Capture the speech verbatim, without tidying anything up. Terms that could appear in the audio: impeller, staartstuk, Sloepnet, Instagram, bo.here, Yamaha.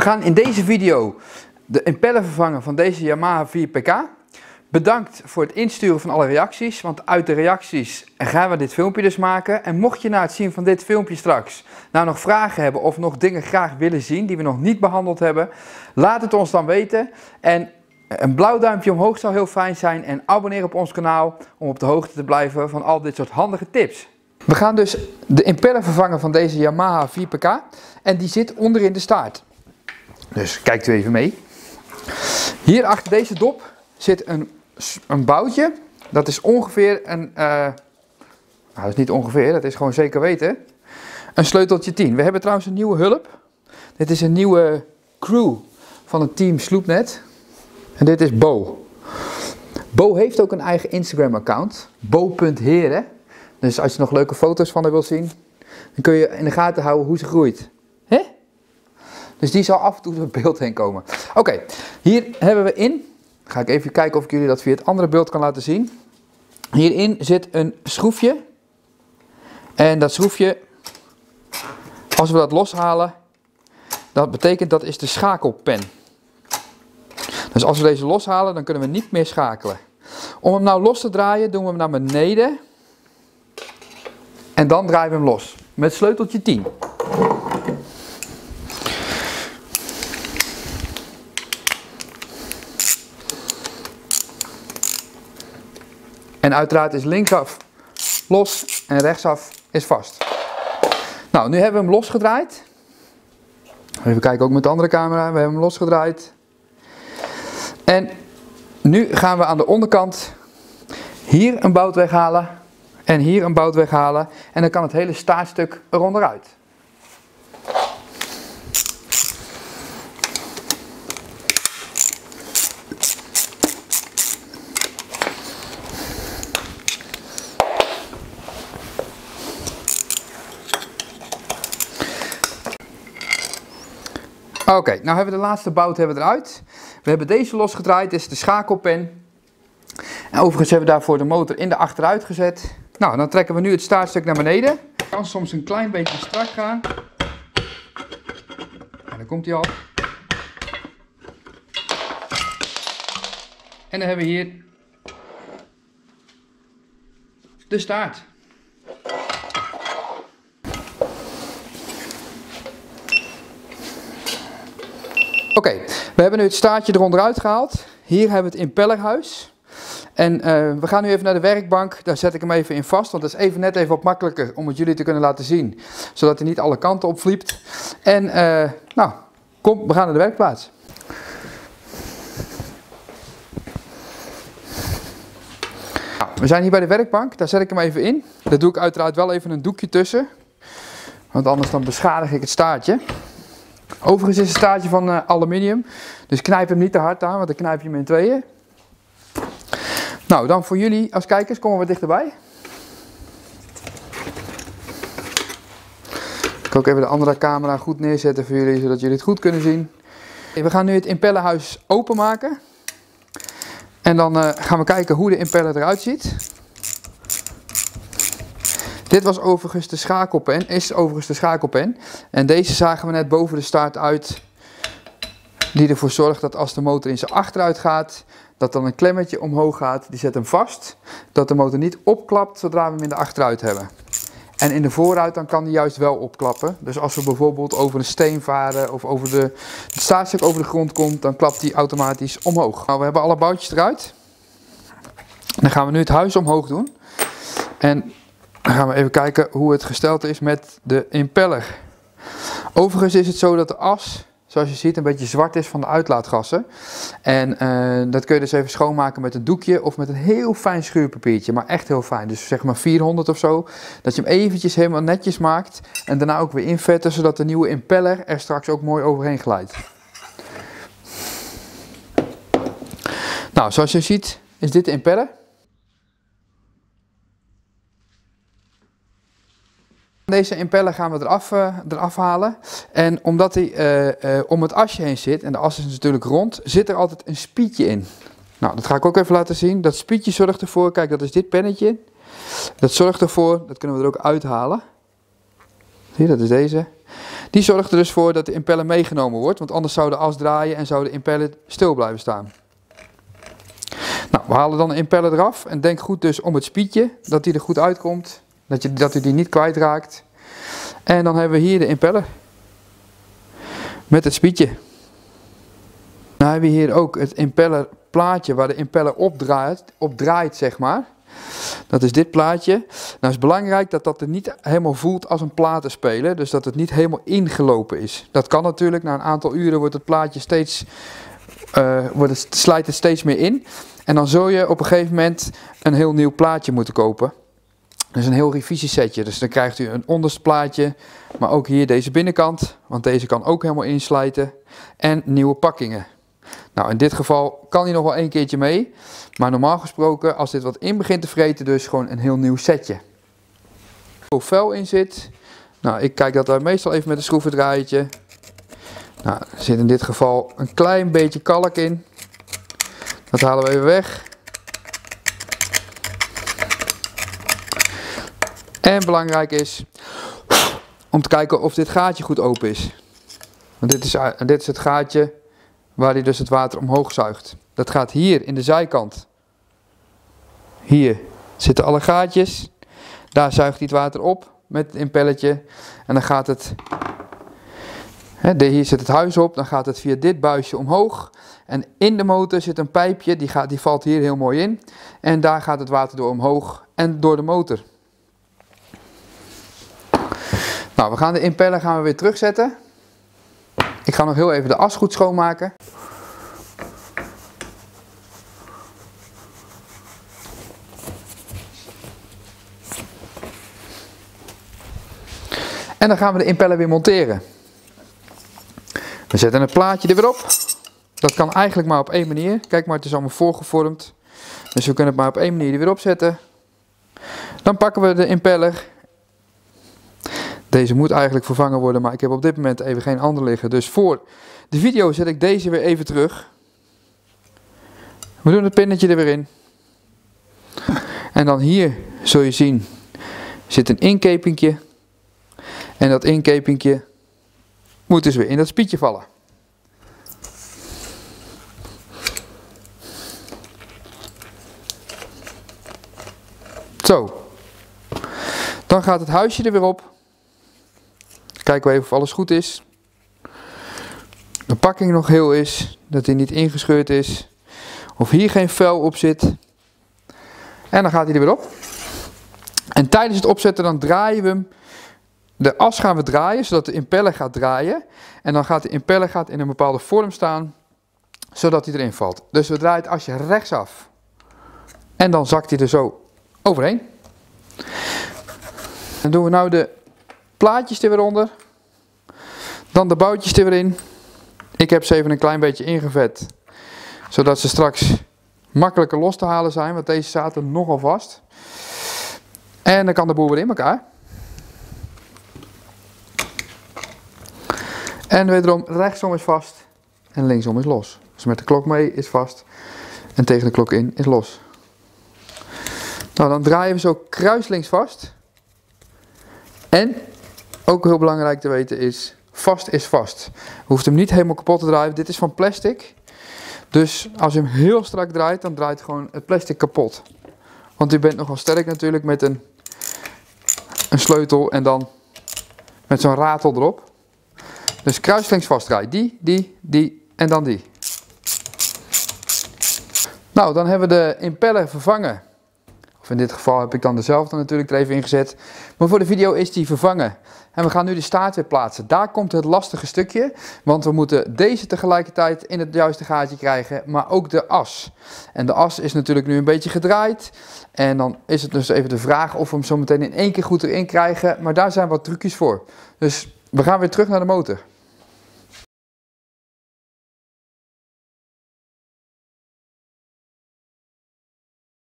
We gaan in deze video de impeller vervangen van deze Yamaha vier P K. Bedankt voor het insturen van alle reacties, want uit de reacties gaan we dit filmpje dus maken. En mocht je na het zien van dit filmpje straks nou nog vragen hebben of nog dingen graag willen zien die we nog niet behandeld hebben, laat het ons dan weten. En een blauw duimpje omhoog zou heel fijn zijn en abonneer op ons kanaal om op de hoogte te blijven van al dit soort handige tips. We gaan dus de impeller vervangen van deze Yamaha vier P K en die zit onderin de staart. Dus kijkt u even mee. Hier achter deze dop zit een, een boutje. Dat is ongeveer een... Uh, nou, dat is niet ongeveer, dat is gewoon zeker weten. Een sleuteltje tien. We hebben trouwens een nieuwe hulp. Dit is een nieuwe crew van het team Sloepnet. En dit is Bo. Bo heeft ook een eigen Instagram account. bo punt here. Dus als je nog leuke foto's van haar wilt zien, dan kun je in de gaten houden hoe ze groeit. Hè? Dus die zal af en toe door het beeld heen komen. Oké, okay, hier hebben we in. Ga ik even kijken of ik jullie dat via het andere beeld kan laten zien. Hierin zit een schroefje. En dat schroefje, als we dat loshalen, dat betekent dat is de schakelpen. Dus als we deze loshalen, dan kunnen we niet meer schakelen. Om hem nou los te draaien, doen we hem naar beneden. En dan draaien we hem los. Met sleuteltje tien. En uiteraard is linksaf los en rechtsaf is vast. Nou, nu hebben we hem losgedraaid. Even kijken, ook met de andere camera. We hebben hem losgedraaid. En nu gaan we aan de onderkant hier een bout weghalen en hier een bout weghalen. En dan kan het hele staartstuk eronderuit. Oké, okay, nou hebben we de laatste bout hebben we eruit. We hebben deze losgedraaid, dit is de schakelpen. En overigens hebben we daarvoor de motor in de achteruit gezet. Nou, dan trekken we nu het staartstuk naar beneden. Het kan soms een klein beetje strak gaan. En dan komt hij al. En dan hebben we hier de staart. Oké, okay, we hebben nu het staartje eronder uitgehaald. Hier hebben we het impellerhuis. En uh, we gaan nu even naar de werkbank. Daar zet ik hem even in vast, want dat is even net even wat makkelijker om het jullie te kunnen laten zien. Zodat hij niet alle kanten opvliept. En uh, nou, kom, we gaan naar de werkplaats. Nou, we zijn hier bij de werkbank, daar zet ik hem even in. Daar doe ik uiteraard wel even een doekje tussen. Want anders dan beschadig ik het staartje. Overigens is het staartje van uh, aluminium, dus knijp hem niet te hard aan, want dan knijp je hem in tweeën. Nou, dan voor jullie als kijkers komen we dichterbij. Ik kan ook even de andere camera goed neerzetten voor jullie, zodat jullie het goed kunnen zien. We gaan nu het impellerhuis openmaken. En dan uh, gaan we kijken hoe de impeller eruit ziet. Dit was overigens de schakelpen, is overigens de schakelpen. En deze zagen we net boven de staart uit. Die ervoor zorgt dat als de motor in zijn achteruit gaat, dat dan een klemmetje omhoog gaat. Die zet hem vast, dat de motor niet opklapt zodra we hem in de achteruit hebben. En in de vooruit dan kan die juist wel opklappen. Dus als we bijvoorbeeld over een steen varen of over de, het staartstuk over de grond komt, dan klapt die automatisch omhoog. Nou, we hebben alle boutjes eruit. Dan gaan we nu het huis omhoog doen. En dan gaan we even kijken hoe het gesteld is met de impeller. Overigens is het zo dat de as, zoals je ziet, een beetje zwart is van de uitlaatgassen. En uh, dat kun je dus even schoonmaken met een doekje of met een heel fijn schuurpapiertje. Maar echt heel fijn, dus zeg maar vierhonderd of zo. Dat je hem eventjes helemaal netjes maakt en daarna ook weer invetten, zodat de nieuwe impeller er straks ook mooi overheen glijdt. Nou, zoals je ziet is dit de impeller. Deze impeller gaan we eraf, uh, eraf halen en omdat hij uh, uh, om het asje heen zit, en de as is natuurlijk rond, zit er altijd een spietje in. Nou, dat ga ik ook even laten zien. Dat spietje zorgt ervoor, kijk, dat is dit pennetje. Dat zorgt ervoor, dat kunnen we er ook uithalen. Zie je, dat is deze. Die zorgt er dus voor dat de impeller meegenomen wordt, want anders zou de as draaien en zou de impeller stil blijven staan. Nou, we halen dan de impeller eraf en denk goed dus om het spietje, dat die er goed uitkomt, dat je, dat u die niet kwijtraakt. En dan hebben we hier de impeller met het spietje. Dan hebben we hier ook het impellerplaatje waar de impeller op draait, op draait, zeg maar. Dat is dit plaatje. Nou, het is belangrijk dat dat er niet helemaal voelt als een platenspeler, dus dat het niet helemaal ingelopen is. Dat kan natuurlijk, na een aantal uren wordt het plaatje steeds, uh, wordt het, slijt het steeds meer in. En dan zul je op een gegeven moment een heel nieuw plaatje moeten kopen. Dus een heel revisiesetje. Dus dan krijgt u een onderste plaatje, maar ook hier deze binnenkant, want deze kan ook helemaal inslijten. En nieuwe pakkingen. Nou, in dit geval kan hij nog wel een keertje mee, maar normaal gesproken, als dit wat in begint te vreten, dus gewoon een heel nieuw setje. Hoe vuil in zit, nou, ik kijk dat daar meestal even met een schroevendraaiertje. Nou, er zit in dit geval een klein beetje kalk in. Dat halen we even weg. En belangrijk is om te kijken of dit gaatje goed open is. Want dit is, dit is het gaatje waar hij dus het water omhoog zuigt. Dat gaat hier in de zijkant. Hier zitten alle gaatjes. Daar zuigt hij het water op met het impelletje. En dan gaat het, hè, hier zit het huis op, dan gaat het via dit buisje omhoog. En in de motor zit een pijpje, die, gaat, die valt hier heel mooi in. En daar gaat het water door omhoog en door de motor. Nou, we gaan de impeller gaan we weer terugzetten. Ik ga nog heel even de as goed schoonmaken. En dan gaan we de impeller weer monteren. We zetten het plaatje er weer op. Dat kan eigenlijk maar op één manier. Kijk maar, het is allemaal voorgevormd. Dus we kunnen het maar op één manier er weer opzetten. Dan pakken we de impeller. Deze moet eigenlijk vervangen worden, maar ik heb op dit moment even geen ander liggen. Dus voor de video zet ik deze weer even terug. We doen het pinnetje er weer in. En dan hier zul je zien, zit een inkepingje. En dat inkepingje moet dus weer in dat spietje vallen. Zo. Dan gaat het huisje er weer op. Kijken we even of alles goed is. De pakking nog heel is. Dat hij niet ingescheurd is. Of hier geen vuil op zit. En dan gaat hij er weer op. En tijdens het opzetten dan draaien we hem. De as gaan we draaien. Zodat de impeller gaat draaien. En dan gaat de impeller gaat in een bepaalde vorm staan. Zodat hij erin valt. Dus we draaien het asje rechtsaf. En dan zakt hij er zo overheen. Dan doen we nou de plaatjes er weer onder. Dan de boutjes er weer in. Ik heb ze even een klein beetje ingevet. Zodat ze straks makkelijker los te halen zijn. Want deze zaten nogal vast. En dan kan de boel weer in elkaar. En wederom rechtsom is vast. En linksom is los. Dus met de klok mee is vast. En tegen de klok in is los. Nou, dan draaien we zo kruislinks vast. En ook heel belangrijk te weten is, vast is vast. Je hoeft hem niet helemaal kapot te draaien. Dit is van plastic. Dus als je hem heel strak draait, dan draait gewoon het plastic kapot. Want u bent nogal sterk natuurlijk met een, een sleutel en dan met zo'n ratel erop. Dus kruislinks vastdraaien. Die, die, die en dan die. Nou, dan hebben we de impeller vervangen. In dit geval heb ik dan dezelfde natuurlijk er even in gezet. Maar voor de video is die vervangen. En we gaan nu de staart weer plaatsen. Daar komt het lastige stukje. Want we moeten deze tegelijkertijd in het juiste gaatje krijgen. Maar ook de as. En de as is natuurlijk nu een beetje gedraaid. En dan is het dus even de vraag of we hem zo meteen in één keer goed erin krijgen. Maar daar zijn wat trucjes voor. Dus we gaan weer terug naar de motor.